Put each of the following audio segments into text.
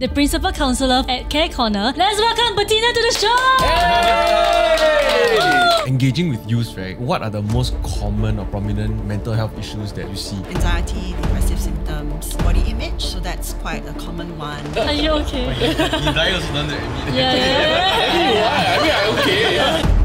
the Principal Counselor at Care Corner. Let's welcome Bettina to the show! Hey! Engaging with youth, right? What are the most common or prominent mental health issues that you see? Anxiety, depressive symptoms, body image, so that's quite a common one. Are you okay? You die also done that at me. Yeah. Okay. Yeah.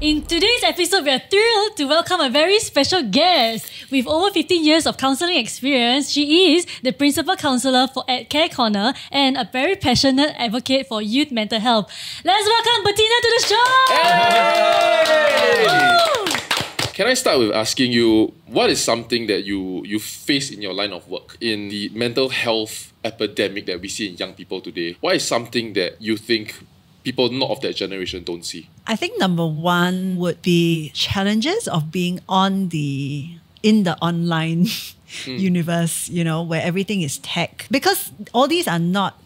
In today's episode, we are thrilled to welcome a very special guest. With over 15 years of counselling experience, she is the Principal Counsellor at Care Corner and a very passionate advocate for youth mental health. Let's welcome Bettina to the show! Hey! Can I start with asking you, what is something that you face in your line of work, in the mental health epidemic that we see in young people today? What is something that you think people not of that generation don't see? I think number one would be challenges of being in the online universe, you know, where everything is tech. Because all these are not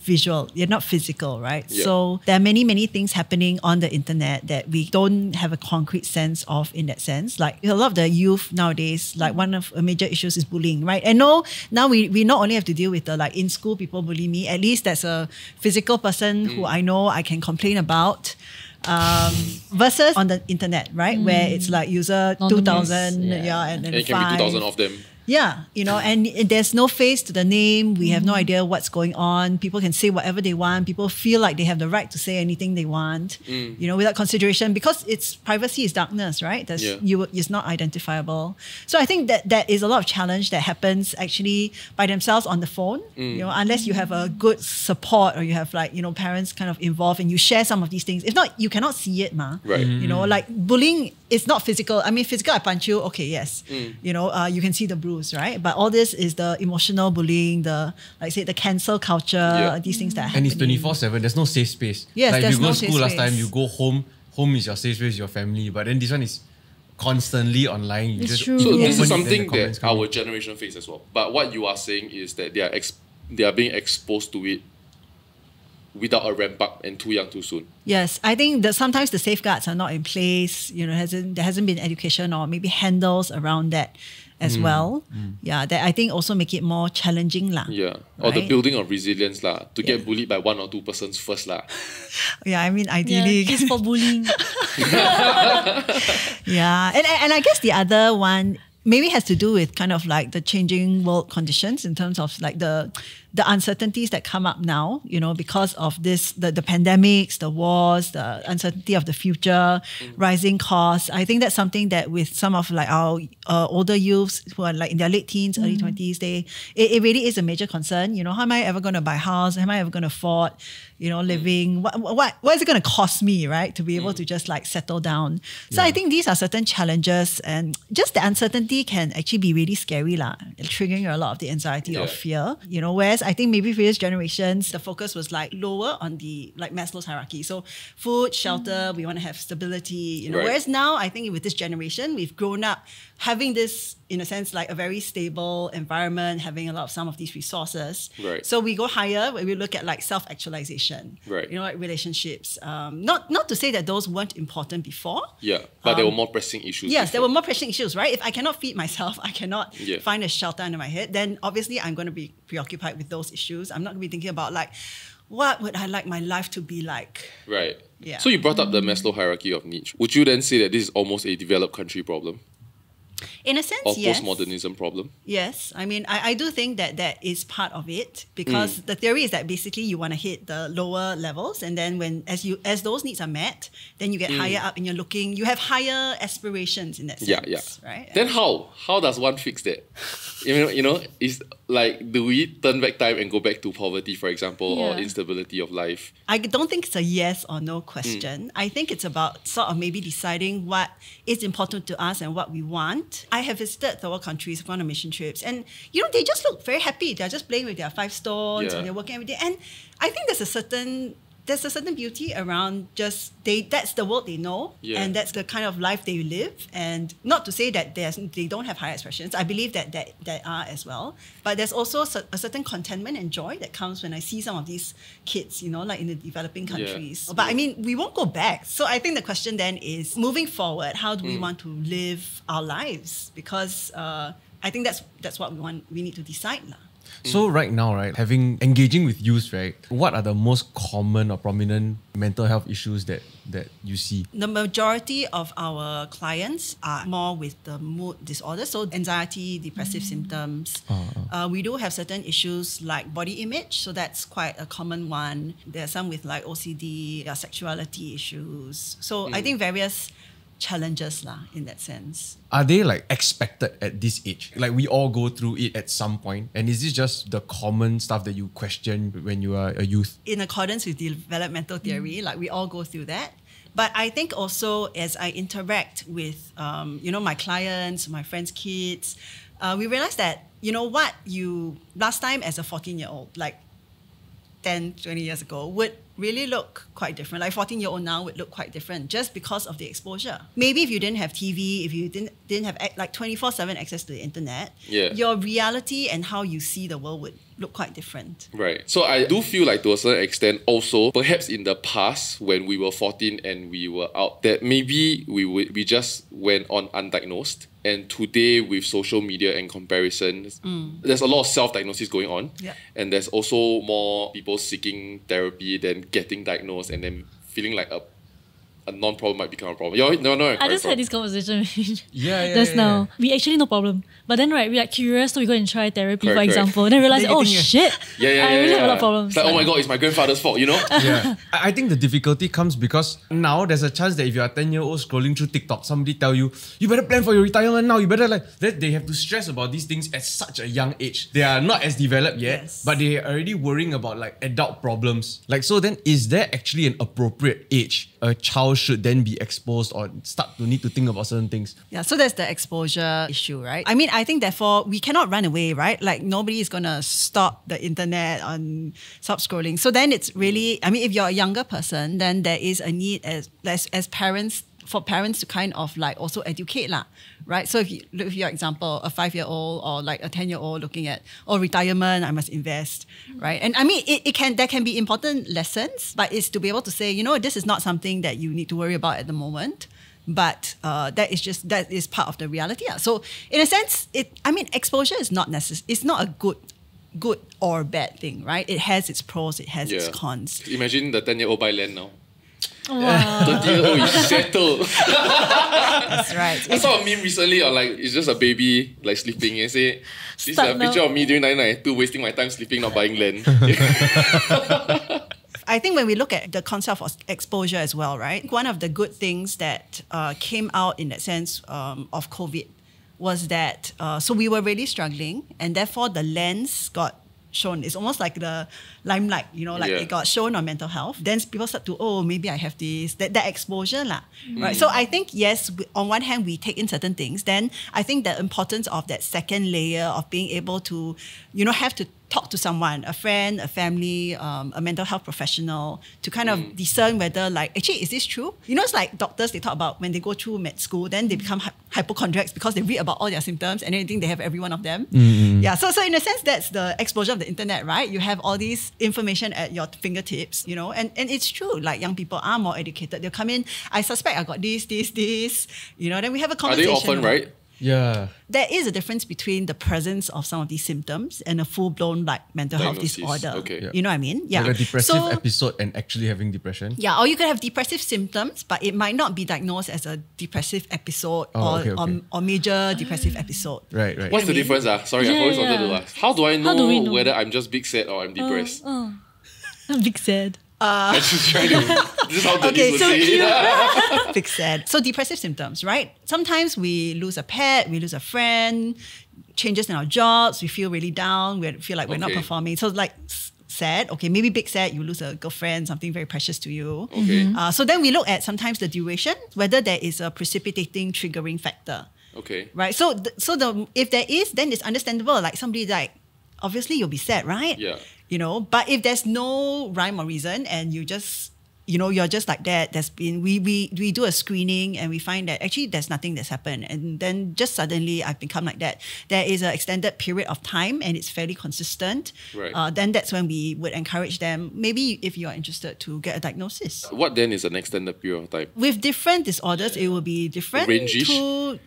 visual, they're not physical, right? Yeah. So there are many things happening on the internet that we don't have a concrete sense of in that sense. Like a lot of the youth nowadays, like one of the major issues is bullying, right? And now we not only have to deal with the like in school people bully me, at least that's a physical person who I know I can complain about. Versus on the internet, right? Where it's like user 2000, and it can be 2000 of them. Yeah, you know, and there's no face to the name. We have no idea what's going on. People can say whatever they want. People feel like they have the right to say anything they want, you know, without consideration, because it's privacy is darkness, right? That's, it's not identifiable. So I think that that is a lot of challenge that happens actually by themselves on the phone, you know, unless you have a good support or you have like, you know, parents kind of involved and you share some of these things. If not, you cannot see it, ma. Right. You know, like bullying, it's not physical. I mean, physical, I punch you, okay, yes. You know, you can see the bruise, right? But all this is the emotional bullying, the, like I said, the cancel culture, these things that happen. And it's 24/7, there's no safe space. Yes, like if you go to school last time, you go home, home is your safe space, your family, but then this one is constantly online. You just so this is something that our generation faces as well. But what you are saying is that they are being exposed to it without a ramp up and too young too soon. Yes, I think that sometimes the safeguards are not in place, you know, there hasn't been education or maybe handles around that as well. Yeah, that I think also make it more challenging lah. Yeah, right? Or the building of resilience lah, to get bullied by one or two persons first lah. Yeah, I mean ideally. Yeah, for bullying. Yeah, and I guess the other one maybe has to do with kind of like the changing world conditions in terms of like the uncertainties that come up now, you know, because of this, the pandemics, the wars, the uncertainty of the future, rising costs. I think that's something that with some of like our older youths who are like in their late teens, early 20s, it really is a major concern. You know, how am I ever going to buy a house? How am I ever going to afford, you know, living? What is it going to cost me, right? To be able to just like settle down. So I think these are certain challenges, and just the uncertainty can actually be really scary lah, triggering a lot of the anxiety or fear, you know, whereas I think maybe previous generations, the focus was like lower on the like Maslow's hierarchy. So food, shelter, we want to have stability, you know. Right. Whereas now I think with this generation, we've grown up having this, in a sense, like a very stable environment, having a lot of some of these resources. Right. So we go higher when we look at like self-actualization, right? You know, like relationships. Not to say that those weren't important before. Yeah, but there were more pressing issues. Yes, before. There were more pressing issues, right? If I cannot feed myself, I cannot find a shelter under my head, then obviously I'm going to be preoccupied with those issues. I'm not going to be thinking about like, what would I like my life to be like? Right. Yeah. So you brought up the Maslow hierarchy of needs. Would you then say that this is almost a developed country problem? In a sense, yes. Or postmodernism problem? Yes. I mean, I do think that that is part of it, because the theory is that basically you want to hit the lower levels, and then when as those needs are met, then you get higher up and you have higher aspirations in that sense. Yeah, yeah. Right? Then how does one fix that? You know, it's like, do we turn back time and go back to poverty, for example, or instability of life? I don't think it's a yes or no question. I think it's about sort of maybe deciding what is important to us and what we want. I have visited third world countries, gone on mission trips, and you know, they just look very happy. They're just playing with their 5 stones and they're working every day. And I think there's a certain there's a certain beauty around just that's the world they know, and that's the kind of life they live. And not to say that they don't have high expressions. I believe that there are as well. But there's also a certain contentment and joy that comes when I see some of these kids, you know, like in the developing countries. But I mean, we won't go back. So I think the question then is, moving forward, how do we want to live our lives? Because I think that's what we need to decide now. So right now, right, engaging with youth, right, what are the most common or prominent mental health issues that you see? The majority of our clients are more with the mood disorders, so anxiety, depressive symptoms. We do have certain issues like body image, so that's quite a common one. There are some with like OCD, there are sexuality issues. So I think various challenges in that sense. Are they like expected at this age? Like we all go through it at some point. And is this just the common stuff that you question when you are a youth? In accordance with developmental theory, like we all go through that. But I think also as I interact with, you know, my clients, my friends' kids, we realize that, you know what, last time as a 14-year-old, like 10, 20 years ago, would really look quite different. Like 14-year-old now would look quite different just because of the exposure. Maybe if you didn't have TV, if you didn't have like 24/7 access to the internet, your reality and how you see the world would look quite different. Right. So I do feel like to a certain extent also, perhaps in the past when we were 14 and we were out, that maybe we just went on undiagnosed. And today with social media and comparisons, there's a lot of self-diagnosis going on. And there's also more people seeking therapy than getting diagnosed and then feeling like a non-problem might become a problem. I just had this conversation with just now. We actually no problem. But then, right, we're like curious, so we go and try therapy, for example. And then realize, oh shit, I really have a lot of problems. It's like, oh my God, it's my grandfather's fault, you know? I think the difficulty comes because now there's a chance that if you are 10-year-old scrolling through TikTok, somebody tell you, you better plan for your retirement now, you better like, that they have to stress about these things at such a young age. They are not as developed yet, but they are already worrying about like adult problems. Like, so then is there actually an appropriate age a child should then be exposed or start to need to think about certain things? Yeah, so that's the exposure issue, right? I mean, I think therefore we cannot run away, right? Like nobody is going to stop the internet and stop scrolling. So then it's really, I mean, if you're a younger person, then there is a need as parents, for parents to kind of like also educate, right? So if you look at your example, a 5-year-old or like a 10-year-old looking at, oh, retirement, I must invest, right? And I mean, there can be important lessons, but it's to be able to say, you know, this is not something that you need to worry about at the moment, but that is part of the reality. So in a sense, exposure is not necessary. It's not a good or bad thing, right? It has its pros, it has its cons. Imagine the 10-year-old buy land now. Wow. 30-year-old is settled. That's right. I saw a meme recently on like, it's just a baby like sleeping and say, this is a picture of me during 1992 wasting my time sleeping, not buying land. I think when we look at the concept of exposure as well, right? One of the good things that came out in that sense of COVID was that, so we were really struggling and therefore the lens got shown. It's almost like the limelight, you know, like it got shown on mental health. Then people start to, oh, maybe I have this, that exposure, right? So I think, yes, on one hand, we take in certain things. Then I think the importance of that second layer of being able to, you know, have to talk to someone, a friend, a family, a mental health professional to kind of discern whether like, actually, is this true? You know, it's like doctors, they talk about when they go through med school, then they become hypochondriacs because they read about all their symptoms and anything, they have every one of them. Yeah, so in a sense, that's the exposure of the internet, right? You have all these information at your fingertips, you know, and it's true, like young people are more educated. They'll come in, I suspect I got this, you know, then we have a conversation. Are they often right? Yeah. There is a difference between the presence of some of these symptoms and a full-blown like mental health disorder. You know what I mean? Yeah. Like a depressive episode and actually having depression. Yeah, or you could have depressive symptoms, but it might not be diagnosed as a depressive episode or major depressive episode. Right. What's the difference? Sorry, I've always wanted to ask. How do I know whether I'm just big sad or I'm depressed? I'm big sad. Big sad. So depressive symptoms, right? Sometimes we lose a pet, we lose a friend, changes in our jobs, we feel really down, we feel like we're not performing. So like sad, okay, maybe big sad, you lose a girlfriend, something very precious to you. So then we look at sometimes the duration, whether there is a precipitating triggering factor. Right? So, if there is, then it's understandable. Like somebody like, obviously you'll be sad, right? you know. But if there's no rhyme or reason and you just, you know, you're just like that, there's been, we do a screening and we find that actually there's nothing that's happened. And then just suddenly I've become like that. There is an extended period of time and it's fairly consistent. Right. Then that's when we would encourage them, maybe if you are interested, to get a diagnosis. What then is an extended period of time? With different disorders, it will be different. Range-ish? Two,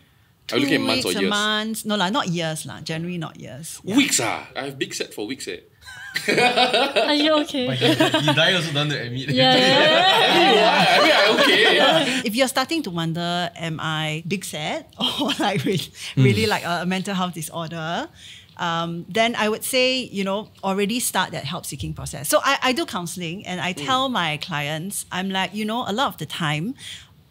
I'm looking at months or years. Months. No, not years. Generally not years. Yeah. Weeks. I have big set for weeks. Are you okay? You die also don't have to admit. Yeah. I mean, I'm okay. Yeah. If you're starting to wonder, am I big sad or like really like a mental health disorder, then I would say, you know, already start that help-seeking process. So I do counselling and I tell my clients, I'm like, you know, a lot of the time,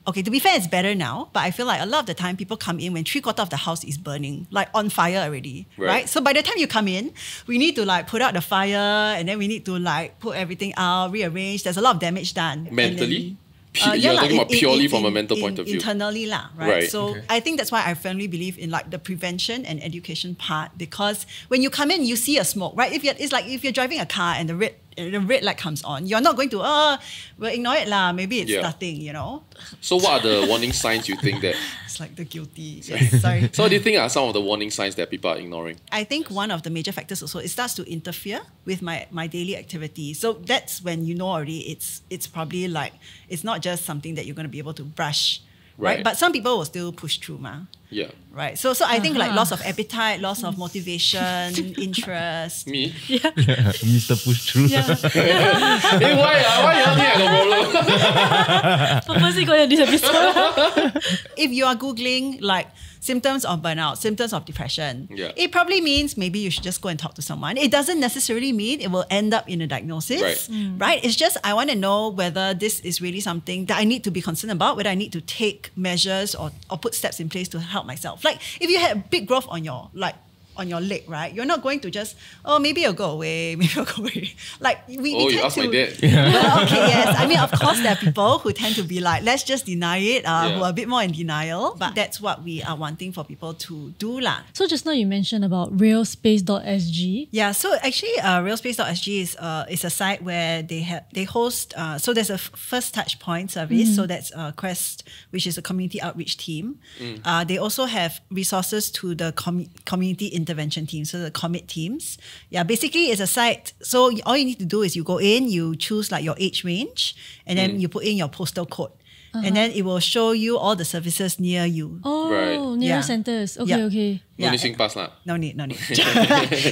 okay, to be fair, it's better now, but I feel like a lot of the time people come in when 3/4 of the house is burning, like on fire already, right? So by the time you come in, we need to like put out the fire and then we need to like put everything out, rearrange. There's a lot of damage done. Mentally? You're talking about purely from a mental point of view. Internally, right? So I think that's why I firmly believe in like the prevention and education part, because when you come in, you see a smoke, right? It's like if you're driving a car and the red light comes on, you're not going to, we'll ignore it lah, maybe it's starting, you know. So what are the warning signs you think that... It's like the guilty. Yes, sorry. So what do you think are some of the warning signs that people are ignoring? I think one of the major factors also, it starts to interfere with my daily activity. So that's when you know already it's probably like, it's not just something that you're going to be able to brush. Right. But some people will still push through, ma. Yeah. Right. So I think like loss of appetite, loss of motivation, interest. Me? Yeah. Mr. Push Through. Yeah. Hey, why you think I got problem? Purposely going to this episode. If you are Googling like symptoms of burnout, symptoms of depression, it probably means maybe you should just go and talk to someone. It doesn't necessarily mean it will end up in a diagnosis, right? It's just I want to know whether this is really something that I need to be concerned about, whether I need to take measures or put steps in place to help myself. Like if you had a big growth on your leg, right? You're not going to just, oh, maybe it'll go away, maybe it'll go away. Like we you asked my dad. Yeah. Well, okay, yes. I mean, of course, there are people who tend to be like, let's just deny it, who are a bit more in denial. But that's what we are wanting for people to do, lah. So just now you mentioned about realspace.sg. Yeah. So actually, realspace.sg is a site where they host. So there's a first touch point service. So that's CREST, which is a community outreach team. They also have resources to the community intervention teams, so the commit teams. Yeah, basically it's a site. So all you need to do is you go in, you choose like your age range, and then you put in your postal code. And then it will show you all the services near you. Oh, near centers. Okay, okay. No need SingPass lah. No need.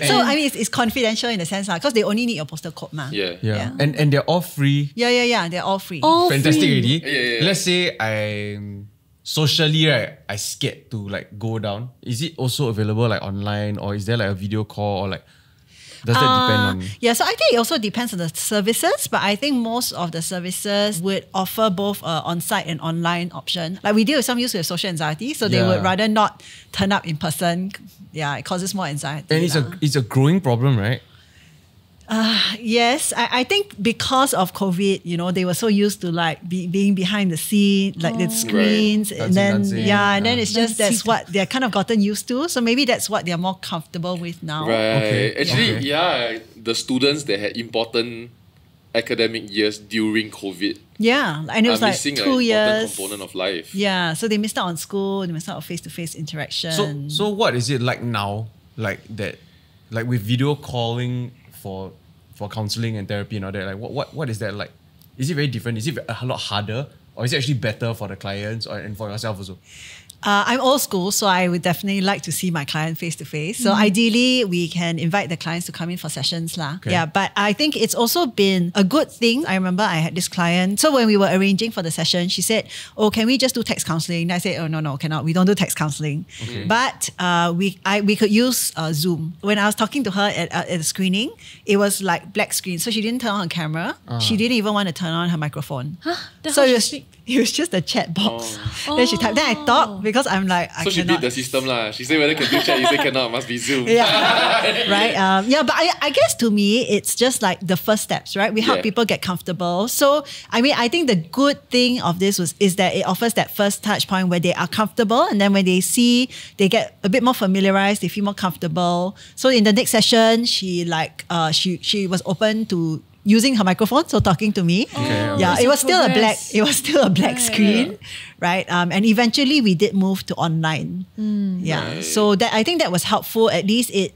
So I mean, it's confidential in a sense lah, because they only need your postal code ma. Yeah. And they're all free. Yeah. They're all free. Fantastic already. Yeah. Let's say I'm socially, right, I scared to like go down. Is it also available like online, or is there like a video call, or like does that depend on? Yeah, so I think it also depends on the services, but I think most of the services would offer both on-site and online option. Like we deal with some youth with social anxiety, so they would rather not turn up in person. Yeah, it causes more anxiety. And it's a growing problem, right? Yes, I think because of COVID, you know, they were so used to like being behind the scene, like the screens, and then and then it's just that's what they're kind of gotten used to. So maybe that's what they're more comfortable with now. Right. Okay. Actually, the students that had important academic years during COVID. Yeah, and it was like 2 years. Component of life. Yeah, so they missed out on school. They missed out on face-to-face interaction. So what is it like now? Like that, like with video calling for counselling and therapy and all that, like what is that like? Is it very different? Is it a lot harder, or is it actually better for the clients and for yourself also? I'm old school, so I would definitely like to see my client face to face. So ideally, we can invite the clients to come in for sessions lah. Okay. Yeah, but I think it's also been a good thing. I remember I had this client. So when we were arranging for the session, she said, "Oh, can we just do text counselling?" I said, "Oh no, cannot. We don't do text counselling. Okay. But we could use Zoom." When I was talking to her at the screening, it was like black screen, so she didn't turn on her camera. She didn't even want to turn on her microphone. Huh? So it was. It was just a chat box. Oh. Then she typed. Then I talked because I'm like, I cannot. So she did the system lah. She said whether can do chat, you say cannot, must be Zoom. Yeah, right. Yeah, but I guess to me, it's just like the first steps, right? We help people get comfortable. So I mean, I think the good thing of this is that it offers that first touch point where they are comfortable, and then when they see, they get a bit more familiarized, they feel more comfortable. So in the next session, she like she was open to using her microphone, so talking to me. Okay. Yeah, it was still a black screen, right? And eventually we did move to online. So that I think that was helpful. At least it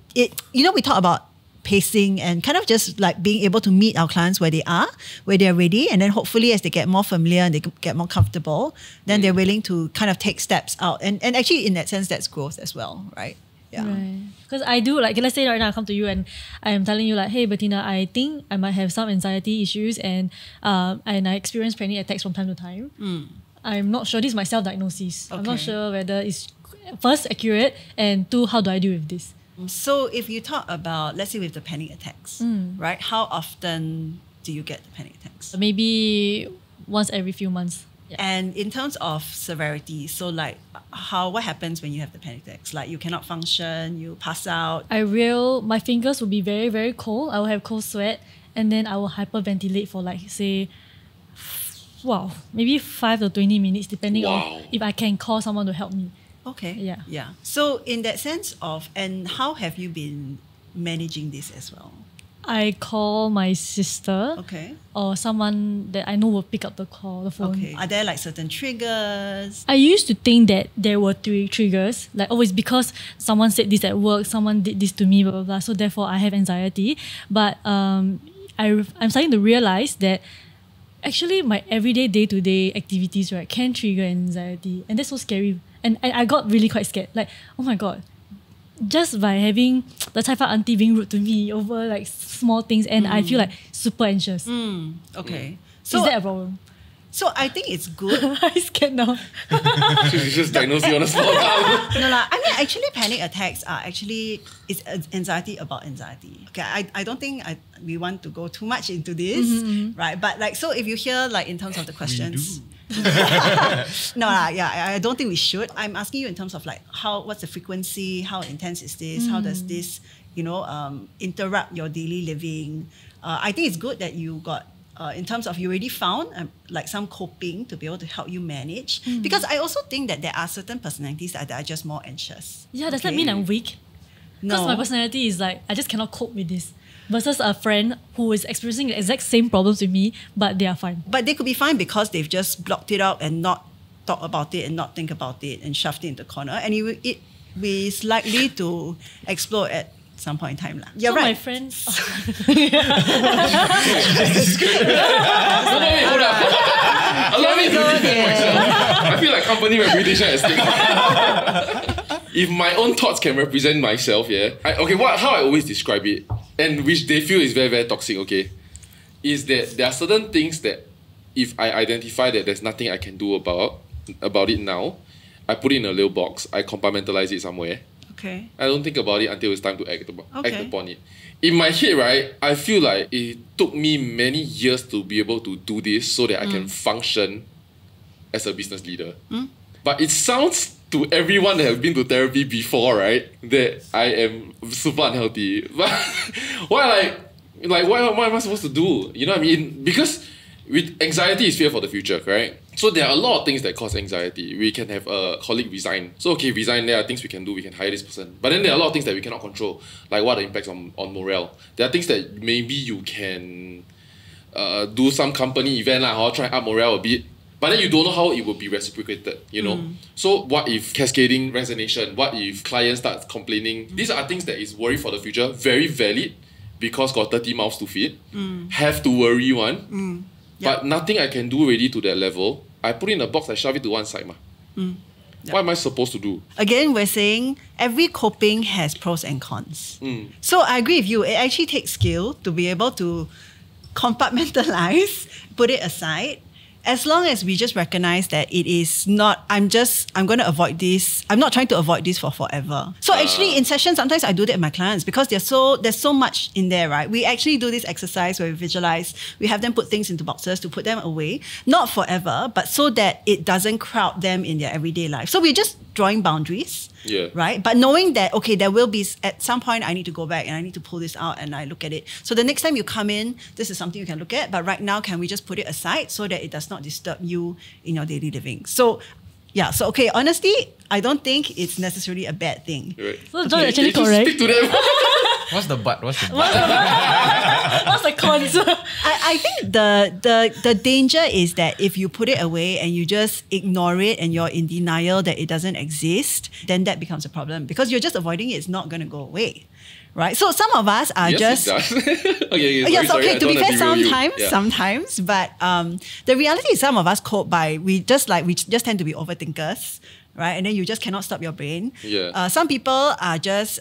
you know, we talk about pacing and kind of just like being able to meet our clients where they are, where they're ready, and then hopefully as they get more familiar and they get more comfortable, then they're willing to kind of take steps out. And actually in that sense, that's growth as well, right? Because I do, like, let's say right now I come to you and I'm telling you like, hey Bettina, I think I might have some anxiety issues and I experience panic attacks from time to time. I'm not sure, this is my self-diagnosis. I'm not sure whether it's first accurate and two, how do I deal with this? So if you talk about, let's say with the panic attacks, right? How often do you get the panic attacks? Maybe once every few months. Yeah. And in terms of severity, so like what happens when you have the panic attacks? Like you cannot function, you pass out. My fingers will be very, very cold. I will have cold sweat and then I will hyperventilate for like say, maybe 5 to 20 minutes depending on if I can call someone to help me. Okay. Yeah. Yeah. So in that sense of, and how have you been managing this as well? I call my sister or someone that I know will pick up the phone. Are there like certain triggers? I used to think that there were 3 triggers. Like always, because someone said this at work, someone did this to me, blah, blah, blah. So therefore I have anxiety. But I'm starting to realize that actually my everyday day-to-day activities, right, can trigger anxiety. And that's so scary. And I got really quite scared. Like, oh my God. Just by having the Cai Fan auntie being rude to me over like small things, and I feel like super anxious. So is that a problem? So I think it's good. I'm scared now. She's just diagnosed you on a small account. No lah. I mean, actually, panic attacks are actually it's anxiety about anxiety. Okay, I don't think we want to go too much into this, right? But like, so if you hear like in terms of the questions. No, I don't think we should. I'm asking you in terms of like what's the frequency, how intense is this, how does this, you know, interrupt your daily living? I think it's good that you got in terms of you already found like some coping to be able to help you manage. Because I also think that there are certain personalities that are just more anxious. Yeah, does that mean I'm weak? Because my personality is like I just cannot cope with this. Versus a friend who is experiencing the exact same problems with me, but they are fine. But they could be fine because they've just blocked it out and not talk about it and not think about it and shoved it into the corner. And it is likely to explode at some point in time. You're so right. My friends. I feel like company reputation is at stake. If my own thoughts can represent myself, how I always describe it, and which they feel is very, very toxic, is that there are certain things that if I identify that there's nothing I can do about it now, I put it in a little box, I compartmentalize it somewhere. I don't think about it until it's time to act upon it. In my head, right, I feel like it took me many years to be able to do this so that I can function as a business leader. But it sounds to everyone that have been to therapy before, right, that I am super unhealthy. But what am I supposed to do? You know what I mean? Because with anxiety is fear for the future, right? So there are a lot of things that cause anxiety. We can have a colleague resign. So resign, there are things we can do. We can hire this person. But then there are a lot of things that we cannot control. Like what are the impacts on morale? There are things that maybe you can do some company event, or try up morale a bit. But then you don't know how it will be reciprocated, you know. So what if cascading resignation? What if clients start complaining? These are things that is worry for the future, very valid because got 30 mouths to feed. Have to worry one. But nothing I can do already to that level. I put it in a box, I shove it to one side. What am I supposed to do? Again, we're saying every coping has pros and cons. So I agree with you. It actually takes skill to be able to compartmentalize, put it aside, as long as we just recognize that it is not, I'm going to avoid this. I'm not trying to avoid this for forever. So actually in sessions, sometimes I do that with my clients because there's so much in there, right? We actually do this exercise where we visualize, we have them put things into boxes to put them away, not forever, but so that it doesn't crowd them in their everyday life. So we're just drawing boundaries, yeah, right? But knowing that, okay, there will be, at some point I need to go back and I need to pull this out and I look at it. So the next time you come in, this is something you can look at, but right now, can we just put it aside so that it does not disturb you in your daily living? So yeah, so okay, honestly, I don't think it's necessarily a bad thing. Right. So okay, don't actually correct. Stick to them. What's the but? What's the but? What's the cons? I think the danger is that if you put it away and you just ignore it and you're in denial that it doesn't exist, then that becomes a problem because you're just avoiding it. It's not going to go away. Right, so some of us are to be fair, sometimes, sometimes, but the reality is some of us cope by we just tend to be overthinkers, right? And then you just cannot stop your brain. Yeah. Some people are just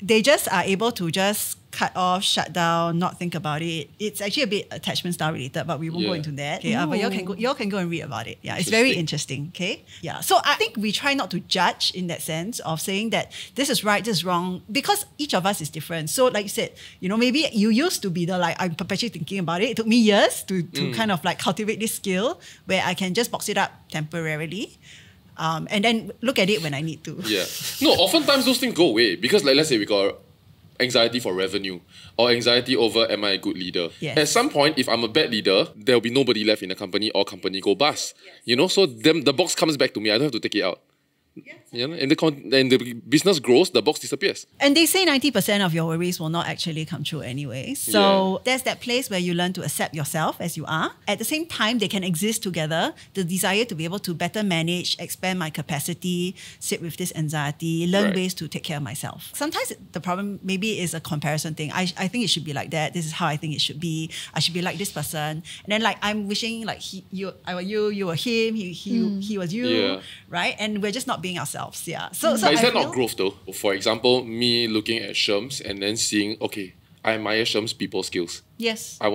they just are able to just cut off, shut down, not think about it. It's actually a bit attachment style related, but we won't go into that. Okay? But y'all can go and read about it. Yeah, it's very interesting. Okay, yeah. So I think we try not to judge in that sense of saying that this is right, this is wrong, because each of us is different. So like you said, you know, maybe you used to be the like I'm perpetually thinking about it. It took me years to kind of like cultivate this skill where I can just box it up temporarily. And then look at it when I need to. Yeah. No, oftentimes those things go away because like, let's say we got anxiety for revenue or anxiety over am I a good leader. Yes. At some point, if I'm a bad leader, there'll be nobody left in the company or company go bust. Yes. You know, so then the box comes back to me. I don't have to take it out. Yes. You know, and the business grows, the box disappears. And they say 90% of your worries will not actually come true anyway. So there's that place where you learn to accept yourself as you are. At the same time, they can exist together. The desire to be able to better manage, expand my capacity, sit with this anxiety, learn ways to take care of myself. Sometimes the problem maybe is a comparison thing. I think it should be like that. This is how I think it should be. I should be like this person. And then like I'm wishing like you were him, he was you, right? And we're just not being ourselves, yeah. So is that not growth though? For example, me looking at Shams and then seeing, okay, I admire Shams' people skills. Yes. I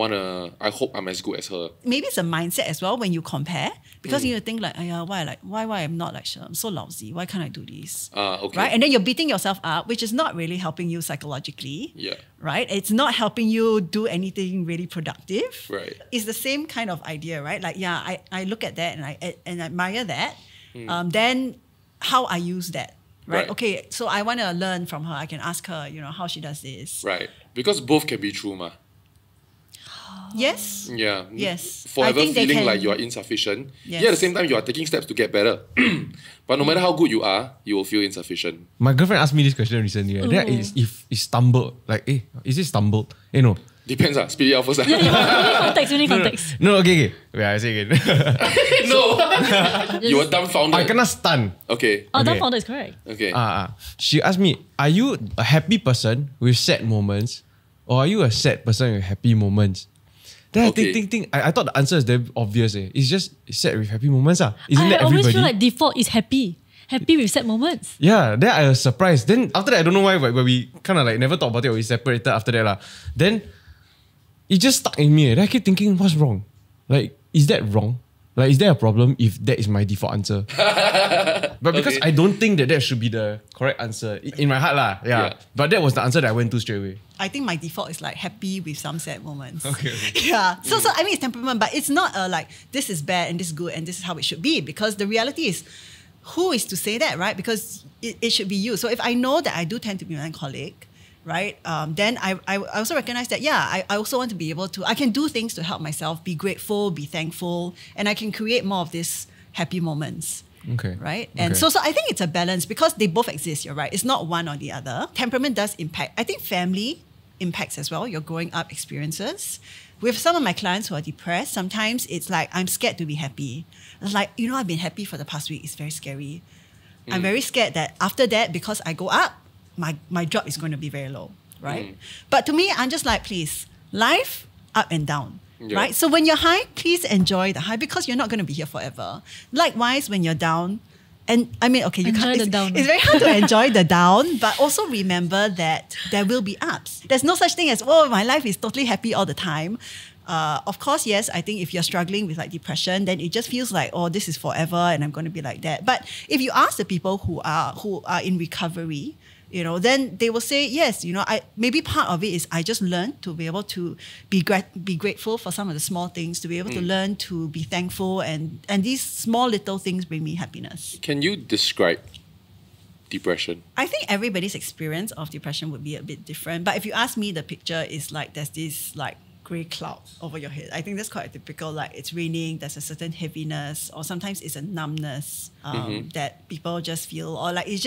hope I'm as good as her. Maybe it's a mindset as well when you compare, because you think like, why I'm not like Shams? I'm so lousy. Why can't I do this? Okay. Right, and then you're beating yourself up, which is not really helping you psychologically. Yeah. Right, it's not helping you do anything really productive. Right. It's the same kind of idea, right? Like I look at that and I admire that. Then how I use that, right? Okay, so I want to learn from her. I can ask her, you know, how she does this. Right, because both can be true, ma. Yes. Yeah. Yes. Forever feeling like you are insufficient. Yes. Yeah, at the same time, you are taking steps to get better. But no matter how good you are, you will feel insufficient. My girlfriend asked me this question recently. That is, if it's stumbled, like, hey, is it stumbled? You know. Depends, speed it out first. You need context. No, okay. Wait, I say again. No. You were dumbfounded. I cannot stun. Okay. Oh, dumbfounded is correct. Okay. She asked me, are you a happy person with sad moments? Or are you a sad person with happy moments? Then I thought the answer is very obvious. It's just sad with happy moments. I always feel like default is happy. Happy with sad moments. Yeah, then I was surprised. Then after that, I don't know why, but we kind of like never talked about it or we separated after that. Then it just stuck in me. Then I keep thinking, what's wrong? Like, is that wrong? Like, is there a problem if that is my default answer? But because I don't think that should be the correct answer. In my heart lah, yeah. But that was the answer that I went to straight away. I think my default is like happy with some sad moments. Okay. Yeah. So I mean, it's temperament, but it's not a like, this is bad and this is good and this is how it should be. Because the reality is, who is to say that, right? Because it should be you. So if I know that I do tend to be melancholic, right? Then I also recognize that, yeah, I also want to be able to, I can do things to help myself, be grateful, be thankful, and I can create more of these happy moments. Okay. Right? And so I think it's a balance because they both exist, you're right. It's not one or the other. Temperament does impact. I think family impacts as well, your growing up experiences. With some of my clients who are depressed, sometimes it's like, I'm scared to be happy. It's like, you know, I've been happy for the past week. It's very scary. I'm very scared that after that, because I go up, my job is going to be very low, right? But to me, I'm just like, please, life up and down, right? So when you're high, please enjoy the high because you're not going to be here forever. Likewise, when you're down, and I mean, okay, you can't, it's very hard to enjoy the down, but also remember that there will be ups. There's no such thing as, oh, my life is totally happy all the time. Of course, yes, I think if you're struggling with like depression, then it just feels like, oh, this is forever and I'm going to be like that. But if you ask the people who are in recovery, you know, then they will say, yes, you know, maybe part of it is I just learned to be able to be grateful for some of the small things, to be able to learn to be thankful. And these small little things bring me happiness. Can you describe depression? I think everybody's experience of depression would be a bit different. But if you ask me, the picture is like there's this like grey cloud over your head. I think that's quite typical. Like it's raining, there's a certain heaviness, or sometimes it's a numbness that people just feel, or like it's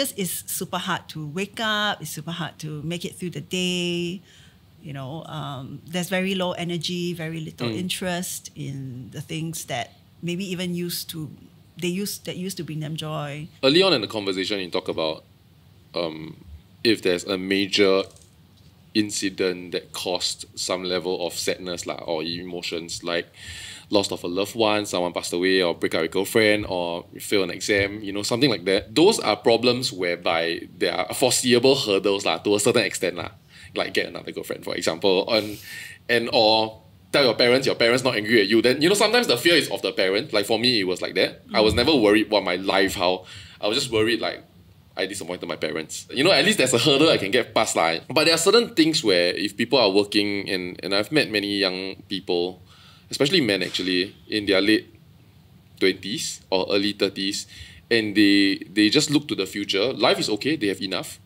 super hard to wake up, it's super hard to make it through the day. You know, there's very low energy, very little interest in the things that maybe even used to bring them joy. Early on in the conversation, you talk about if there's a major incident that caused some level of sadness or emotions like loss of a loved one, someone passed away, or break up with a girlfriend, or you fail an exam, you know, something like that. Those are problems whereby there are foreseeable hurdles to a certain extent, like get another girlfriend, for example, or tell your parents not angry at you. Then, you know, sometimes the fear is of the parent. Like for me, it was like that. I was never worried about my life, I was just worried I disappointed my parents. You know, at least there's a hurdle I can get past. But there are certain things where if people are working, and I've met many young people, especially men actually, in their late 20s or early 30s, and they just look to the future. Life is okay, they have enough.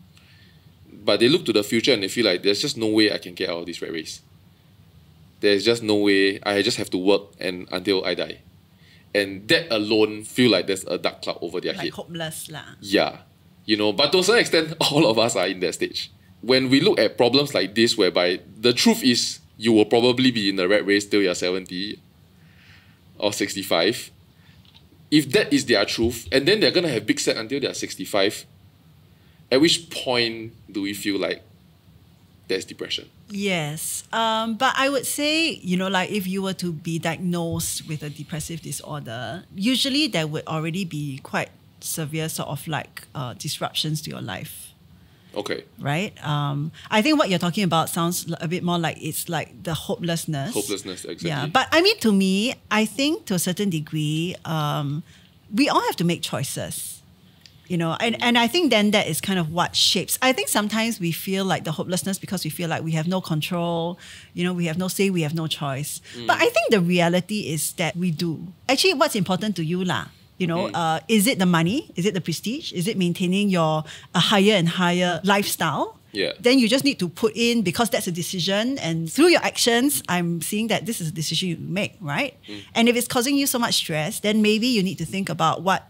But they look to the future and they feel like there's just no way I can get out of this rat race. There's just no way, I just have to work until I die. And that alone feel like there's a dark cloud over their head. Like hopeless lah. Yeah. You know, but to a certain extent, all of us are in that stage. When we look at problems like this, whereby the truth is you will probably be in the rat race till you're 70 or 65. If that is their truth, and then they're going to have big set until they're 65, at which point do we feel like there's depression? Yes. But I would say, you know, like if you were to be diagnosed with a depressive disorder, usually there would already be quite severe sort of like disruptions to your life. Okay. Right? I think what you're talking about sounds a bit more like it's like the hopelessness. Hopelessness, exactly. Yeah. But I mean, to me, I think to a certain degree, we all have to make choices, you know, and I think then that is kind of what shapes. I think sometimes we feel like the hopelessness because we feel like we have no control, you know, we have no say, we have no choice. But I think the reality is that we do. Actually, what's important to you lah? You know, is it the money? Is it the prestige? Is it maintaining your higher and higher lifestyle? Yeah. Then you just need to put in, because that's a decision. And through your actions, I'm seeing that this is a decision you make, right? And if it's causing you so much stress, then maybe you need to think about what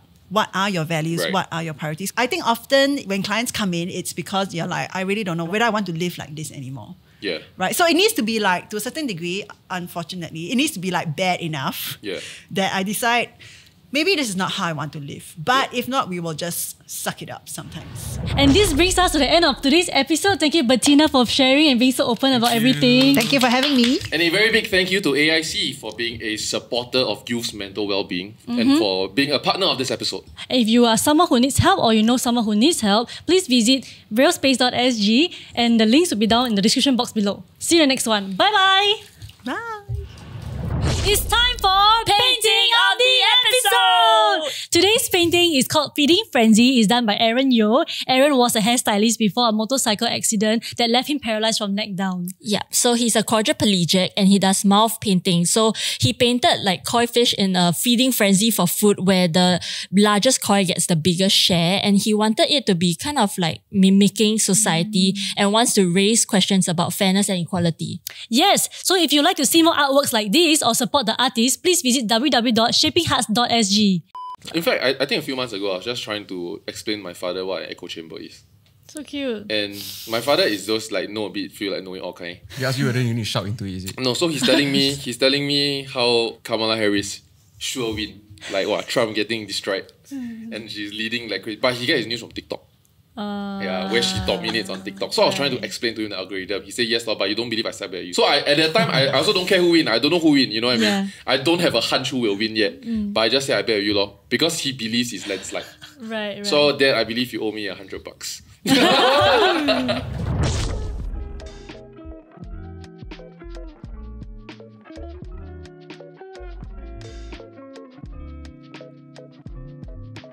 are your values, right. What are your priorities. I think often when clients come in, it's because you're like, I really don't know whether I want to live like this anymore. Yeah. Right. So it needs to be like, to a certain degree, unfortunately, it needs to be like bad enough that I decide, maybe this is not how I want to live. But if not, we will just suck it up sometimes. And this brings us to the end of today's episode. Thank you, Bettina, for sharing and being so open about everything. Thank you for having me. And a very big thank you to AIC for being a supporter of youth's mental well-being and for being a partner of this episode. If you are someone who needs help or you know someone who needs help, please visit realspace.sg and the links will be down in the description box below. See you in the next one. Bye-bye. Bye. It's time for Painting of the Episode! Today's painting is called Feeding Frenzy. It's done by Aaron Yeo. Aaron was a hairstylist before a motorcycle accident that left him paralyzed from neck down. Yeah, so he's a quadriplegic and he does mouth painting. So he painted like koi fish in a feeding frenzy for food where the largest koi gets the biggest share, and he wanted it to be kind of like mimicking society and wants to raise questions about fairness and equality. Yes, so if you'd like to see more artworks like this or support the artist, please visit www.shapinghearts.sg. In fact, I think a few months ago, I was just trying to explain to my father what an echo chamber is. So cute. And my father is those like know a bit, feel like knowing all kind. He asked you whether you need to shout into it, is it? No, so he's telling me how Kamala Harris sure win. Like what, Trump getting destroyed. And she's leading like crazy. But he gets his news from TikTok. Yeah, where she dominates on TikTok. So I was trying to explain to him the algorithm. He said, yes, but you don't believe I said you. So at that time, I also don't care who win. I don't know who win, you know what I mean? Yeah. I don't have a hunch who will win yet. But I just say I bet you, lor. Because he believes his landslide. Right, right. So then I believe you owe me $100.